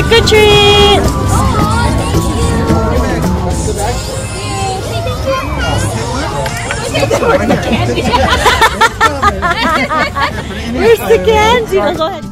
Trick or treat! Where's the candy? I'll go ahead.